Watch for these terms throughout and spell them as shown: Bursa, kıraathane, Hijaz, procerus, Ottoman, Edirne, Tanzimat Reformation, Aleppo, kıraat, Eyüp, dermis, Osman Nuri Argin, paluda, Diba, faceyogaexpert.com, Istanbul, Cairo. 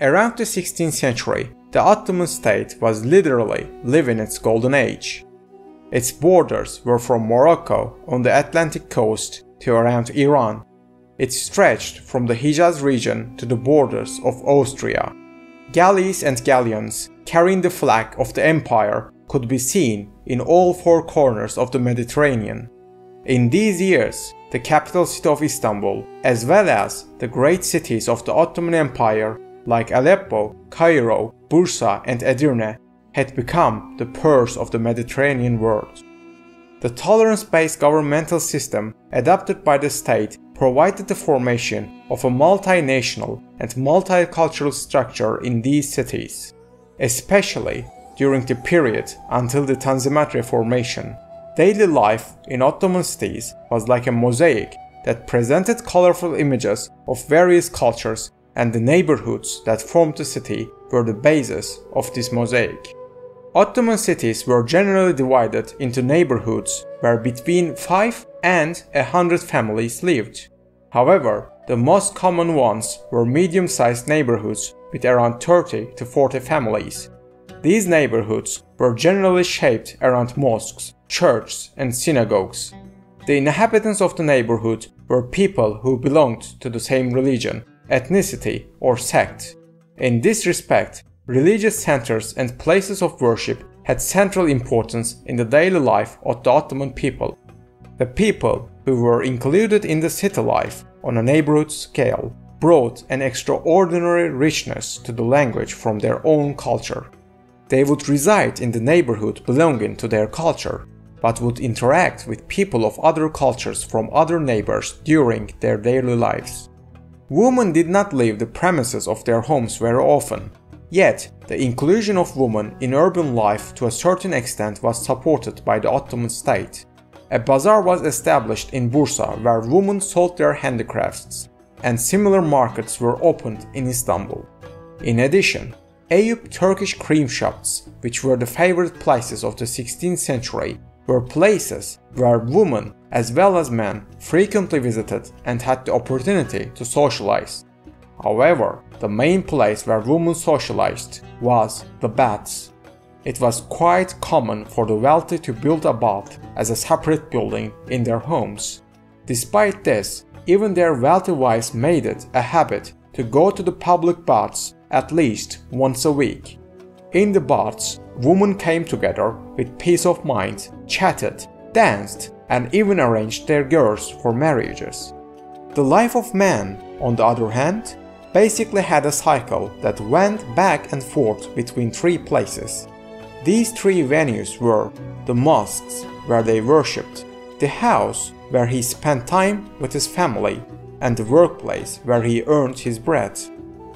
Around the 16th century, the Ottoman state was literally living its golden age. Its borders were from Morocco on the Atlantic coast to around Iran. It stretched from the Hijaz region to the borders of Austria. Galleys and galleons carrying the flag of the empire could be seen in all four corners of the Mediterranean. In these years, the capital city of Istanbul, as well as the great cities of the Ottoman Empire like Aleppo, Cairo, Bursa and Edirne, had become the purse of the Mediterranean world. The tolerance-based governmental system adopted by the state provided the formation of a multinational and multicultural structure in these cities, especially during the period until the Tanzimat Reformation. Daily life in Ottoman cities was like a mosaic that presented colorful images of various cultures, and the neighborhoods that formed the city were the basis of this mosaic. Ottoman cities were generally divided into neighborhoods where between 5 and 100 families lived. However, the most common ones were medium-sized neighborhoods with around 30 to 40 families. These neighborhoods were generally shaped around mosques, churches, and synagogues. The inhabitants of the neighborhood were people who belonged to the same religion, ethnicity or sect. In this respect, religious centers and places of worship had central importance in the daily life of the Ottoman people. The people who were included in the city life on a neighborhood scale brought an extraordinary richness to the language from their own culture. They would reside in the neighborhood belonging to their culture, but would interact with people of other cultures from other neighbors during their daily lives. Women did not leave the premises of their homes very often, yet the inclusion of women in urban life to a certain extent was supported by the Ottoman state. A bazaar was established in Bursa where women sold their handicrafts, and similar markets were opened in Istanbul. In addition, Eyüp Turkish cream shops, which were the favorite places of the 16th century, were places where women as well as men frequently visited and had the opportunity to socialize. However, the main place where women socialized was the baths. It was quite common for the wealthy to build a bath as a separate building in their homes. Despite this, even their wealthy wives made it a habit to go to the public baths at least once a week. In the baths, women came together with peace of mind, chatted, danced, and even arranged their girls for marriages. The life of man, on the other hand, basically had a cycle that went back and forth between three places. These three venues were the mosques, where they worshipped, the house, where he spent time with his family, and the workplace, where he earned his bread.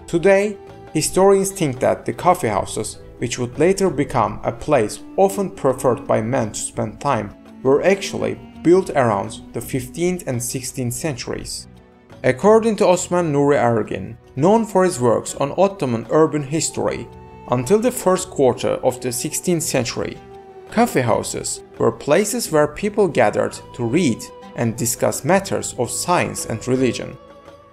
Today, historians think that the coffee houses, which would later become a place often preferred by men to spend time, were actually built around the 15th and 16th centuries. According to Osman Nuri Argin, known for his works on Ottoman urban history, until the first quarter of the 16th century, coffee houses were places where people gathered to read and discuss matters of science and religion.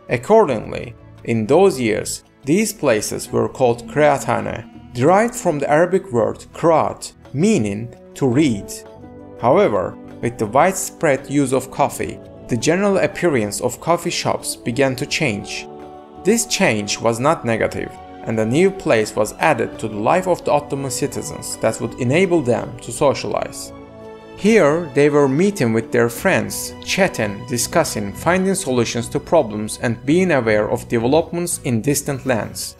Accordingly, in those years, these places were called kıraathane, derived from the Arabic word kıraat, meaning to read. However, with the widespread use of coffee, the general appearance of coffee shops began to change. This change was not negative, and a new place was added to the life of the Ottoman citizens that would enable them to socialize. Here they were meeting with their friends, chatting, discussing, finding solutions to problems and being aware of developments in distant lands.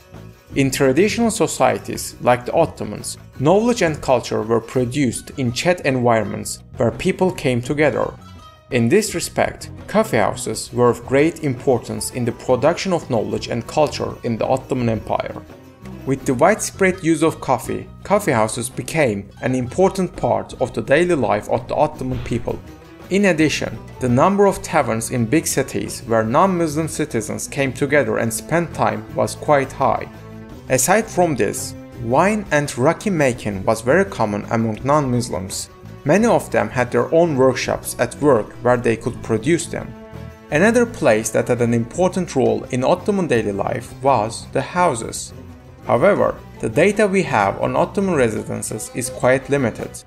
In traditional societies like the Ottomans, knowledge and culture were produced in chat environments where people came together. In this respect, coffee houses were of great importance in the production of knowledge and culture in the Ottoman Empire. With the widespread use of coffee, coffee houses became an important part of the daily life of the Ottoman people. In addition, the number of taverns in big cities where non-Muslim citizens came together and spent time was quite high. Aside from this, wine and raki making was very common among non-Muslims. Many of them had their own workshops at work where they could produce them. Another place that had an important role in Ottoman daily life was the houses. However, the data we have on Ottoman residences is quite limited.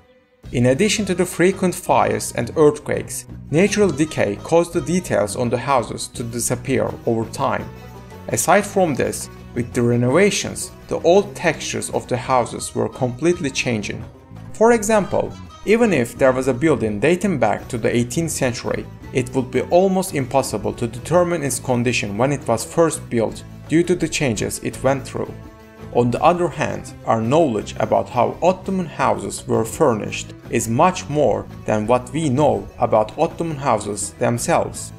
In addition to the frequent fires and earthquakes, natural decay caused the details on the houses to disappear over time. Aside from this, with the renovations, the old textures of the houses were completely changing. For example, even if there was a building dating back to the 18th century, it would be almost impossible to determine its condition when it was first built due to the changes it went through. On the other hand, our knowledge about how Ottoman houses were furnished is much more than what we know about Ottoman houses themselves.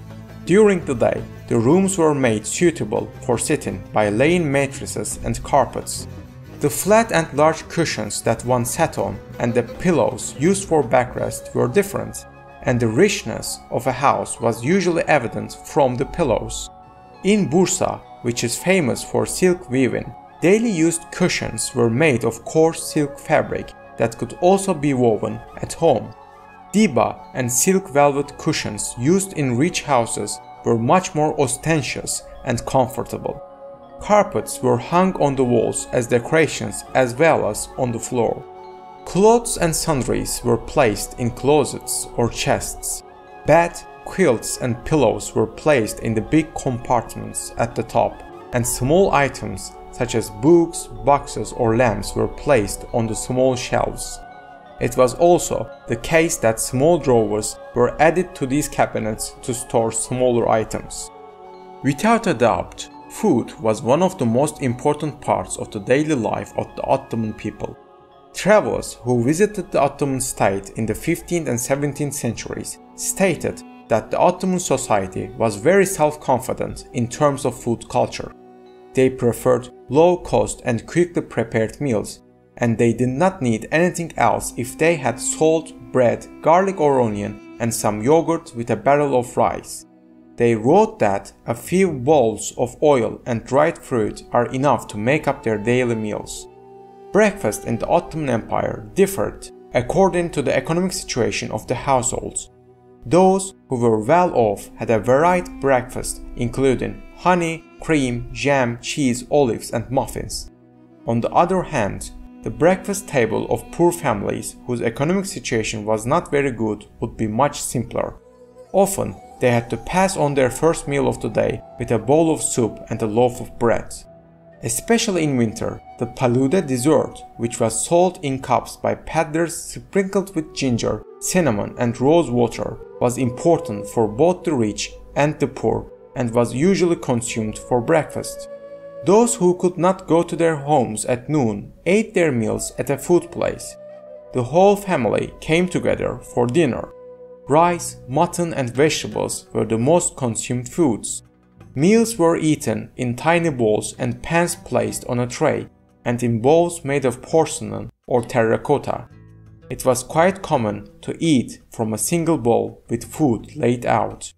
During the day, the rooms were made suitable for sitting by laying mattresses and carpets. The flat and large cushions that one sat on and the pillows used for backrest were different, and the richness of a house was usually evident from the pillows. In Bursa, which is famous for silk weaving, daily used cushions were made of coarse silk fabric that could also be woven at home. Diba and silk velvet cushions used in rich houses were much more ostentatious and comfortable. Carpets were hung on the walls as decorations as well as on the floor. Clothes and sundries were placed in closets or chests. Bed, quilts and pillows were placed in the big compartments at the top, and small items such as books, boxes or lamps were placed on the small shelves. It was also the case that small drawers were added to these cabinets to store smaller items. Without a doubt, food was one of the most important parts of the daily life of the Ottoman people. Travelers who visited the Ottoman state in the 15th and 17th centuries stated that the Ottoman society was very self-confident in terms of food culture. They preferred low-cost and quickly prepared meals, and they did not need anything else if they had salt, bread, garlic or onion, and some yogurt with a barrel of rice. They wrote that a few bowls of oil and dried fruit are enough to make up their daily meals. Breakfast in the Ottoman Empire differed according to the economic situation of the households. Those who were well off had a varied breakfast including honey, cream, jam, cheese, olives and muffins. On the other hand, the breakfast table of poor families whose economic situation was not very good would be much simpler. Often, they had to pass on their first meal of the day with a bowl of soup and a loaf of bread. Especially in winter, the paluda dessert, which was sold in cups by peddlers sprinkled with ginger, cinnamon and rose water, was important for both the rich and the poor and was usually consumed for breakfast. Those who could not go to their homes at noon ate their meals at a food place. The whole family came together for dinner. Rice, mutton and vegetables were the most consumed foods. Meals were eaten in tiny bowls and pans placed on a tray, and in bowls made of porcelain or terracotta. It was quite common to eat from a single bowl with food laid out.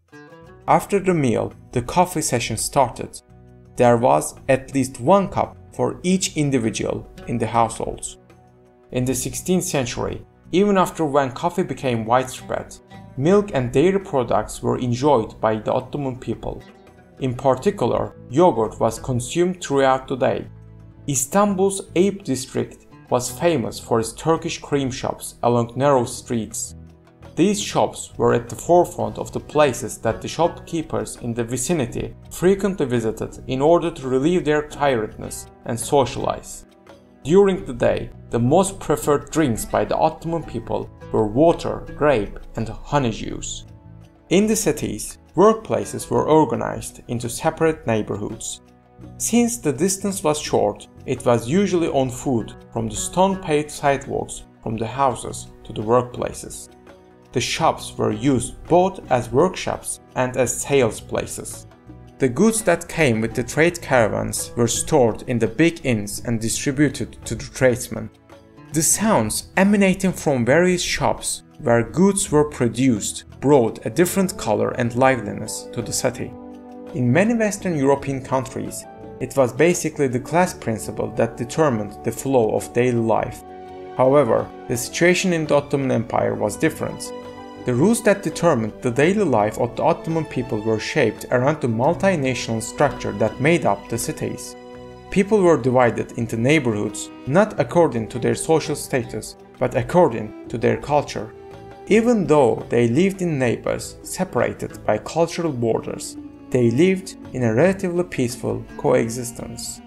After the meal, the coffee session started. There was at least one cup for each individual in the households. In the 16th century, even after when coffee became widespread, milk and dairy products were enjoyed by the Ottoman people. In particular, yogurt was consumed throughout the day. Istanbul's Eyüp district was famous for its Turkish cream shops along narrow streets. These shops were at the forefront of the places that the shopkeepers in the vicinity frequently visited in order to relieve their tiredness and socialize. During the day, the most preferred drinks by the Ottoman people were water, grape, and honey juice. In the cities, workplaces were organized into separate neighborhoods. Since the distance was short, it was usually on foot from the stone-paved sidewalks from the houses to the workplaces. The shops were used both as workshops and as sales places. The goods that came with the trade caravans were stored in the big inns and distributed to the tradesmen. The sounds emanating from various shops where goods were produced brought a different color and liveliness to the city. In many Western European countries, it was basically the class principle that determined the flow of daily life. However, the situation in the Ottoman Empire was different. The rules that determined the daily life of the Ottoman people were shaped around the multinational structure that made up the cities. People were divided into neighborhoods, not according to their social status, but according to their culture. Even though they lived in neighbors separated by cultural borders, they lived in a relatively peaceful coexistence.